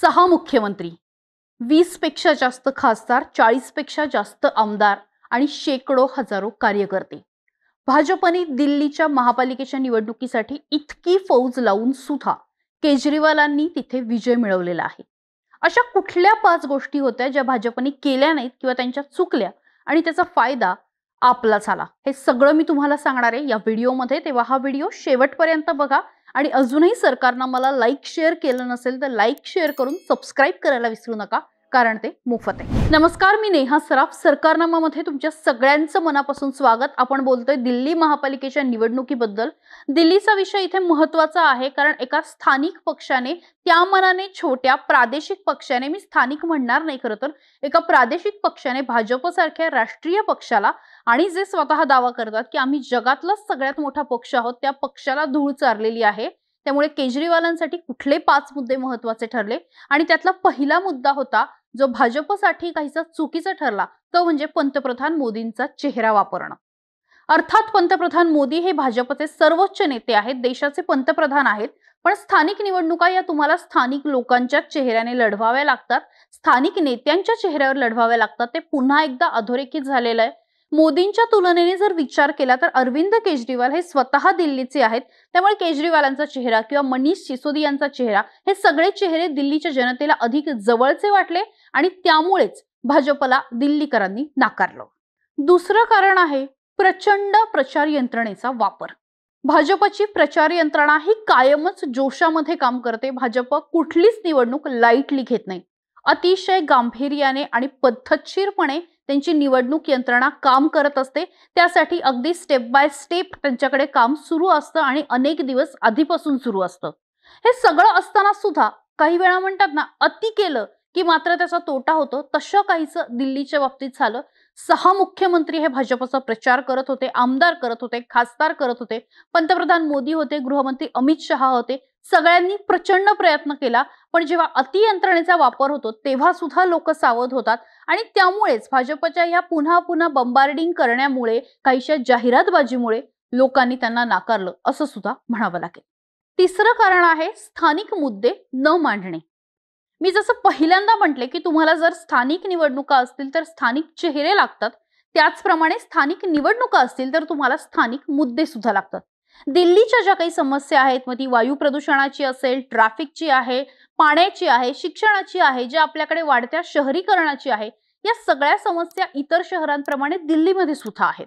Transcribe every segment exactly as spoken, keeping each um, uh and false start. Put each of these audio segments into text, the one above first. सहा मुख्यमंत्री, वीस पेक्षा जास्त खासदार, चाळीस पेक्षा जास्त आमदार आणि शेकडो हजारो कार्यकर्ते. भाजपने दिल्लीच्या महापालिकेच्या निवडणुकीसाठी इतकी फौज लावून सुद्धा केजरीवालांनी तिथे विजय मिळवलेला आहे. अशा कुठल्या पाच गोष्टी होत्या ज्या भाजपने केल्या नाहीत किंवा त्यांच्या चुकल्या आणि त्याचा फायदा आपला झाला? हे सगळं मी तुम्हाला सांगणार आहे या व्हिडिओमध्ये, तेव्हा हा व्हिडिओ शेवटपर्यंत बघा. आणि अजूनही सरकारनं मला लाईक शेअर केलं नसेल तर लाईक शेअर करून सबस्क्राइब करायला विसरू नका, कारण ते मोफत आहे. नमस्कार, मी नेहा सराफ. सरकारनामामध्ये तुमच्या सगळ्यांचं मनापासून स्वागत. आपण बोलतोय दिल्ली महापालिकेच्या निवडणुकीबद्दल. दिल्लीचा विषय इथे महत्त्वाचा आहे, कारण एका स्थानिक पक्षाने, त्या मनाने छोट्या प्रादेशिक पक्षाने, मी स्थानिक म्हणणार नाही खरं तर, एका प्रादेशिक पक्षाने भाजपसारख्या राष्ट्रीय पक्षाला आणि जे स्वतः दावा करतात की आम्ही जगातला सगळ्यात मोठा पक्ष आहोत, त्या पक्षाला धूळ चारलेली आहे. त्यामुळे केजरीवालांसाठी कुठले पाच मुद्दे महत्त्वाचे ठरले आणि त्यातला पहिला मुद्दा होता जो भाजपसाठी काहीसा चुकीचा ठरला, तो म्हणजे पंतप्रधान मोदींचा चेहरा वापरणं. अर्थात पंतप्रधान मोदी हे भाजपचे सर्वोच्च नेते आहेत, देशाचे पंतप्रधान आहेत, पण स्थानिक निवडणुका या तुम्हाला स्थानिक लोकांच्या चेहऱ्याने लढवाव्या लागतात, स्थानिक नेत्यांच्या चेहऱ्यावर लढवाव्या लागतात. ते पुन्हा एकदा अधोरेखित झालेलं आहे. मोदींच्या तुलनेने जर विचार केला तर अरविंद केजरीवाल हे स्वतः दिल्लीचे आहेत, त्यामुळे केजरीवालांचा चेहरा किंवा मनीष सिसोदिया यांचा चेहरा, हे सगळे चेहरे दिल्लीच्या जनतेला अधिक जवळचे वाटले आणि त्यामुळेच भाजपला दिल्लीकरांनी नाकारलं. दुसरं कारण आहे प्रचंड प्रचार यंत्रणेचा वापर. भाजपची प्रचार यंत्रणा ही कायमच जोशामध्ये काम करते. भाजप कुठलीच निवडणूक लाईटली घेत नाही. अतिशय गांभीर्याने आणि पद्धतशीरपणे त्यांची निवडणूक यंत्रणा काम करत असते. त्यासाठी अगदी स्टेप बाय स्टेप त्यांच्याकडे काम सुरू असतं आणि अनेक दिवस आधीपासून सुरू असतं. हे सगळं असताना सुद्धा काही वेळा म्हणतात ना, अति केलं की मात्र त्याचा तोटा होतो, तशा काहीचं दिल्लीच्या बाबतीत झालं. सहा मुख्यमंत्री हे भाजपचा प्रचार करत होते, आमदार करत होते, खासदार करत होते, पंतप्रधान मोदी होते, गृहमंत्री अमित शहा होते, सगळ्यांनी प्रचंड प्रयत्न केला. पण जेव्हा अतियंत्रणेचा वापर होतो तेव्हा सुद्धा लोक सावध होतात आणि त्यामुळेच भाजपच्या ह्या पुन्हा पुन्हा बंबार्डिंग करण्यामुळे, काहीशा जाहिरातबाजीमुळे लोकांनी त्यांना नाकारलं असं सुद्धा म्हणावं लागेल. तिसरं कारण आहे स्थानिक मुद्दे न मांडणे. मी जसं पहिल्यांदा म्हटले की तुम्हाला जर स्थानिक निवडणुका असतील तर स्थानिक चेहरे लागतात, त्याचप्रमाणे स्थानिक निवडणुका असतील तर तुम्हाला स्थानिक मुद्दे सुद्धा लागतात. दिल्लीच्या ज्या काही समस्या आहेत, मग ती वायू प्रदूषणाची असेल, ट्रॅफिकची आहे, पाण्याची आहे, शिक्षणाची आहे, जे आपल्याकडे वाढत्या शहरीकरणाची आहे, या सगळ्या समस्या इतर शहरांप्रमाणे दिल्लीमध्ये सुद्धा आहेत.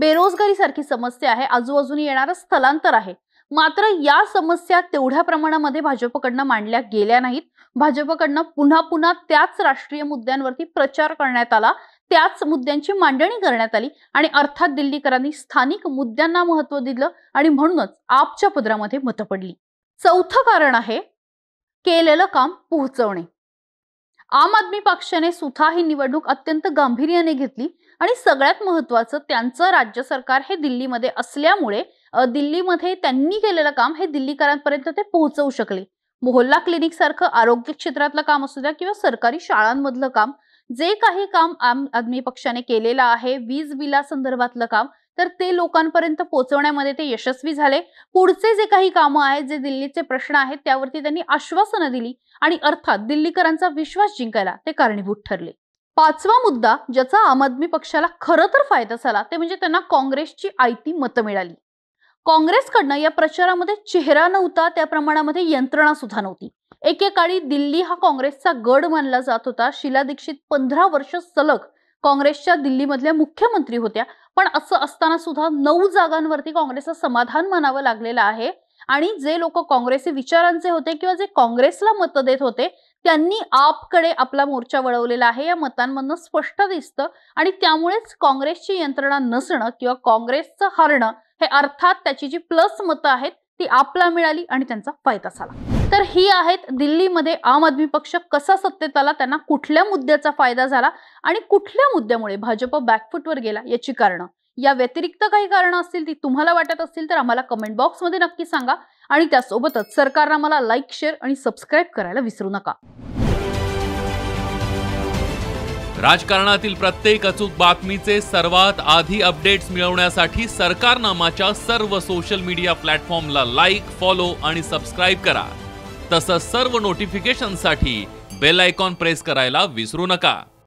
बेरोजगारी सारखी समस्या आहे, आजूबाजूने येणारं स्थलांतर आहे. मात्र या समस्या तेवढ्या प्रमाणामध्ये भाजपकडनं मांडल्या गेल्या नाहीत. भाजपकडनं पुन्हा पुन्हा त्याच राष्ट्रीय मुद्द्यांवरती प्रचार करण्यात आला, त्याच मुद्द्यांची मांडणी करण्यात आली आणि अर्थात दिल्लीकरांनी स्थानिक मुद्द्यांना महत्त्व दिलं आणि म्हणूनच आपच्या पदरामध्ये मतं पडली. चौथं कारण आहे केलेलं काम पोहोचवणे. आम आदमी पक्षाने सुद्धा ही निवडणूक अत्यंत गांभीर्याने घेतली आणि सगळ्यात महत्त्वाचं त्यांचं राज्य सरकार हे दिल्लीमध्ये असल्यामुळे दिल्लीमध्ये त्यांनी केलेलं काम हे दिल्लीकरांपर्यंत ते पोहोचवू शकले. मोहल्ला क्लिनिक सारखं आरोग्य क्षेत्रातलं काम असू द्या किंवा सरकारी शाळांमधलं काम, जे काही काम आम आदमी पक्षाने केलेलं आहे, वीज बिलासंदर्भातलं काम, तर ते लोकांपर्यंत पोहोचवण्यामध्ये ते यशस्वी झाले. पुढचे जे काही कामं आहेत, जे दिल्लीचे प्रश्न आहेत, त्यावरती त्यांनी आश्वासनं दिली आणि अर्थात दिल्लीकरांचा विश्वास जिंकायला ते कारणीभूत ठरले. पाचवा मुद्दा ज्याचा आम आदमी पक्षाला खरं तर फायदा झाला ते म्हणजे त्यांना काँग्रेसची आयती मतं मिळाली. काँग्रेसकडनं या प्रचारामध्ये चेहरा नव्हता, त्या प्रमाणामध्ये यंत्रणा सुद्धा नव्हती. एकेकाळी दिल्ली हा काँग्रेसचा गड मानला जात होता. शीला दीक्षित पंधरा वर्ष सलग काँग्रेसच्या दिल्लीमधल्या मुख्यमंत्री होत्या, पण असं असताना सुद्धा नऊ जागांवरती काँग्रेसला समाधान मानावं लागलेलं आहे. आणि जे लोक काँग्रेसचे विचारांचे होते किंवा जे काँग्रेसला मतं देत होते त्यांनी आपकडे आपला मोर्चा वळवलेला आहे, या मतांमधनं स्पष्ट दिसतं. आणि त्यामुळेच काँग्रेसची यंत्रणा नसणं किंवा काँग्रेसचं हरणं, हे अर्थात त्याची जी प्लस मतं आहेत ती आपला मिळाली आणि त्यांचा फायदा झाला. तर ही आहेत दिल्लीमध्ये आम आदमी पक्ष कसा सत्तेत आला, त्यांना कुठल्या मुद्द्याचा फायदा झाला आणि कुठल्या मुद्द्यामुळे भाजप बॅकफूटवर गेला याची कारणं. या व्यतिरिक्त काही कारणं असतील ती तुम्हाला वाटत असतील तर आम्हाला कमेंट बॉक्समध्ये नक्की सांगा आणि त्यासोबतच सरकारला मला लाईक, शेअर आणि सबस्क्राईब करायला विसरू नका. राजकारणातील प्रत्येक अचूक बातमीचे सर्वात आधी अपडेट्स मिळवण्यासाठी सरकारनामाच्या सर्व सोशल मीडिया प्लॅटफॉर्मला लाईक, फॉलो आणि सबस्क्राईब करा. तसंच सर्व नोटिफिकेशनसाठी बेल आयकॉन प्रेस करायला विसरू नका।